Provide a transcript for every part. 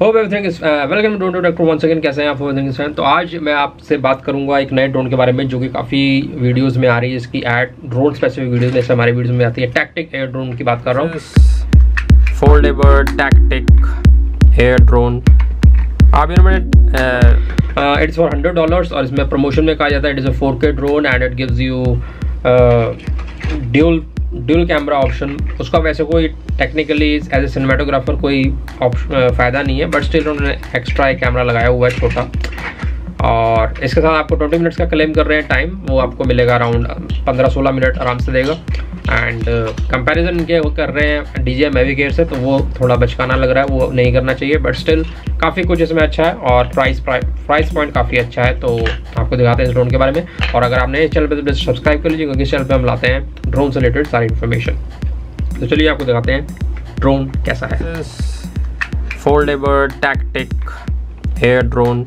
Hope everything is welcome drone doctor once again. कैसे हैं आप फ्रेंड? तो आज मैं आपसे बात करूंगा एक नए ड्रोन के बारे में जो कि काफ़ी वीडियोस में आ रही है, इसकी ऐड ड्रोन स्पेसिफिक वीडियोस जैसे हमारे वीडियोस में आती है। टैक्टिक एयर ड्रोन की बात कर रहा हूँ, फोल्डेबल टैक्टिक एयर ड्रोन। आप इन्होंने इट्स फॉर $100 और इसमें प्रमोशन में कहा जाता है it is a 4K drone and it gives you dual camera option. उसका वैसे कोई टेक्निकली एज ए सिनेमाटोग्राफर कोई फ़ायदा नहीं है, बट स्टिल उन्होंने एक्स्ट्रा एक कैमरा लगाया हुआ है छोटा, और इसके साथ आपको 20 मिनट्स का क्लेम कर रहे हैं टाइम, वो आपको मिलेगा अराउंड 15-16 मिनट आराम से देगा। एंड कंपैरिजन के वो कर रहे हैं DJI Mavic Air से, तो वो थोड़ा बचकाना लग रहा है, वो नहीं करना चाहिए, बट स्टिल काफ़ी कुछ इसमें अच्छा है और प्राइस पॉइंट काफ़ी अच्छा है। तो आपको दिखाते हैं इस ड्रोन के बारे में, और अगर आपने इस चैनल पर तो प्लीज़ सब्सक्राइब कर लीजिए क्योंकि इस चैनल पर हम लाते हैं ड्रोन से रिलेटेड सारी इन्फॉर्मेशन। तो चलिए आपको दिखाते हैं ड्रोन कैसा है। Foldable tactic air drone.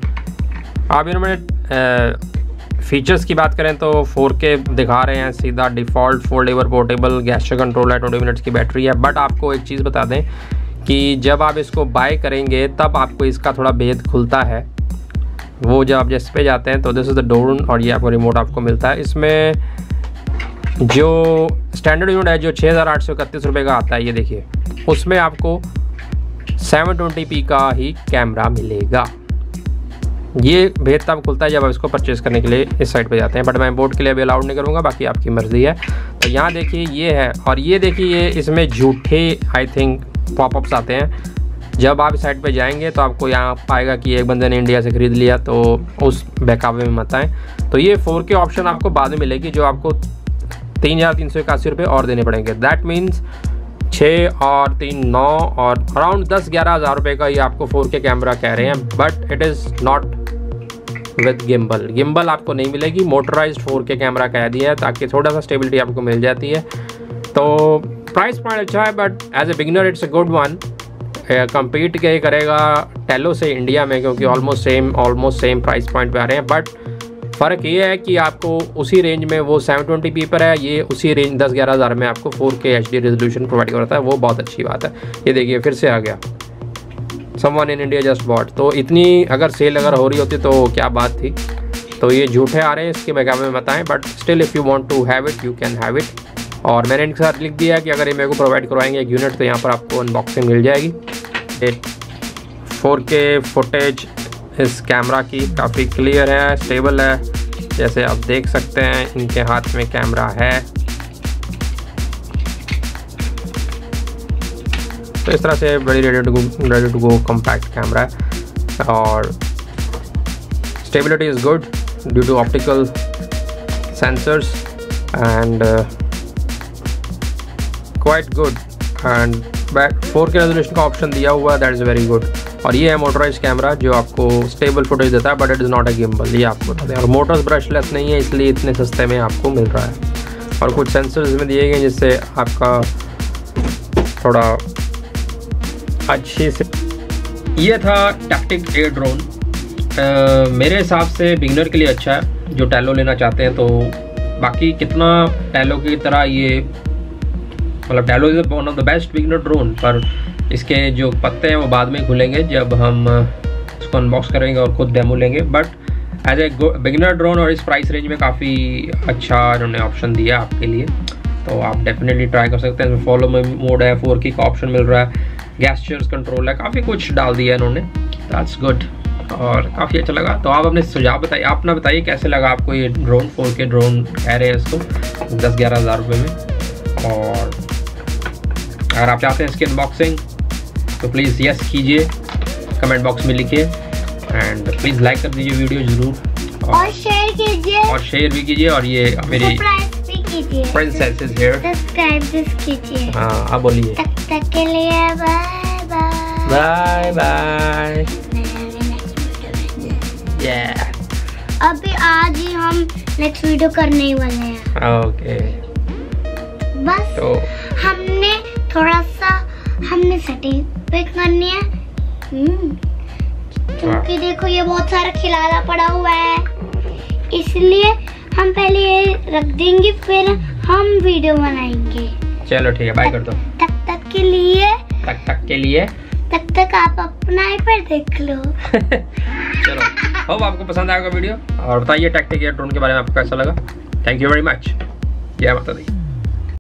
आप इन्होंने फीचर्स की बात करें तो 4K दिखा रहे हैं सीधा, default foldable portable gesture control है, 20 मिनट्स की बैटरी है। बट आपको एक चीज़ बता दें कि जब आप इसको बाय करेंगे तब आपको इसका थोड़ा भेद खुलता है, वो जब आप जिस पे जाते हैं तो दिस इज़ द ड्रोन, और ये आपको रिमोट आपको मिलता है। इसमें जो स्टैंडर्ड यूनिट है जो 6831 रुपये का आता है, ये देखिए, उसमें आपको 720p का ही कैमरा मिलेगा। ये भेद तब खुलता है जब आप इसको परचेज़ करने के लिए इस साइट पे जाते हैं, बट मैं इम्पोर्ट के लिए अभी अलाउड नहीं करूँगा, बाकी आपकी मर्ज़ी है। तो यहाँ देखिए ये है, और ये देखिए ये इसमें झूठे आई थिंक पॉपअप्स आते हैं। जब आप इस साइट पे जाएंगे तो आपको यहाँ पाएगा कि एक बंदे ने इंडिया से ख़रीद लिया, तो उस बहकावे में मत आएँ। तो ये 4K ऑप्शन आपको बाद में मिलेगी जो आपको 3381 रुपये और देने पड़ेंगे। दैट मीन्स 6 और 3 9 और अराउंड 10-11 हज़ार रुपये का ये आपको 4K कैमरा कह रहे हैं, but it is not with gimbal. Gimbal आपको नहीं मिलेगी, मोटराइज्ड 4K कैमरा कह दिया है ताकि थोड़ा सा स्टेबिलिटी आपको मिल जाती है। तो प्राइस पॉइंट अच्छा है, but as a beginner it's a good one. Compete के करेगा टेलो से इंडिया में, क्योंकि ऑलमोस्ट सेम प्राइस पॉइंट पे आ रहे हैं, बट फ़र्क ये है कि आपको उसी रेंज में वो 720p पर है, ये उसी रेंज 10-11 हज़ार में आपको 4K HD रेजोल्यूशन प्रोवाइड करता है, वो बहुत अच्छी बात है। ये देखिए फिर से आ गया someone in India just bought. तो इतनी अगर सेल अगर हो रही होती तो क्या बात थी। तो ये झूठे आ रहे हैं, इसके बहकावे में बताएं, but still if you want to have it you can have it. और मैंने इनके साथ लिख दिया कि अगर ये मेरे को प्रोवाइड करवाएंगे एक यूनिट तो यहाँ पर आपको अनबॉक्सिंग मिल जाएगी। 4K फुटेज इस कैमरा की काफ़ी क्लियर है, स्टेबल है, जैसे आप देख सकते हैं इनके हाथ में कैमरा है। तो इस तरह से बड़ी ready to go compact camera है, और stability is good due to optical sensors and quite good. And 4K resolution का ऑप्शन दिया हुआ है, दैट इज़ वेरी गुड। और ये है मोटराइज कैमरा जो आपको स्टेबल फुटेज देता है, but it is not a gimbal, ये आपको बता दें। और मोटर्स ब्रशलेस नहीं है इसलिए इतने सस्ते में आपको मिल रहा है, और कुछ सेंसर्स में दिए गए जिससे आपका थोड़ा अच्छे से। ये था टैक्टिक एयर ड्रोन, मेरे हिसाब से बिगनर के लिए अच्छा है जो टैलो लेना चाहते हैं। तो बाकी कितना टैलो की तरह ये मतलब Tello is one of the best beginner drone, पर इसके जो पत्ते हैं वो बाद में खुलेंगे जब हम इसको अनबॉक्स करेंगे और खुद डेमो लेंगे। But as a beginner drone और इस प्राइस रेंज में काफ़ी अच्छा इन्होंने ऑप्शन दिया आपके लिए, तो आप डेफिनेटली ट्राई कर सकते हैं। फॉलो में मोड है, 4K का ऑप्शन मिल रहा है, गैस्चर्स कंट्रोल है, काफ़ी कुछ डाल दिया है इन्होंने, दैट्स गुड। और काफ़ी अच्छा लगा। तो आप अपने सुझाव बताइए, आप ना बताइए कैसे लगा आपको ये ड्रोन। 4K ड्रोन कह रहे हैं इसको 10-11 हज़ार रुपये में, और अगर आप चाहते हैं इसकी अनबॉक्सिंग तो प्लीज़ यस कीजिए, कमेंट बॉक्स में लिखिए, एंड प्लीज़ लाइक कर दीजिए वीडियो ज़रूर, और शेयर कीजिए और ये मेरी Princess is here. Subscribe this कीजिए। हाँ आप बोलिए। तब तक के लिए बाय बाय। Bye bye. अभी आज ही हम नेक्स्ट वीडियो करने ही वाले हैं। ओके। बस तो हमने थोड़ा सा सेटिंग पे करनी है, क्योंकि देखो ये बहुत सारा खिलाड़ा पड़ा हुआ है, इसलिए हम पहले ये रख देंगे फिर हम वीडियो बनाएंगे। चलो ठीक है, बाय कर दो। तब तक के लिए तब तक आप अपना आईपैड देख लो। चलो, होप आपको पसंद आएगा वीडियो और बताइए टैक्टिक एयर ड्रोन के बारे में आपको कैसा लगा। Thank you very much. जय माता दी।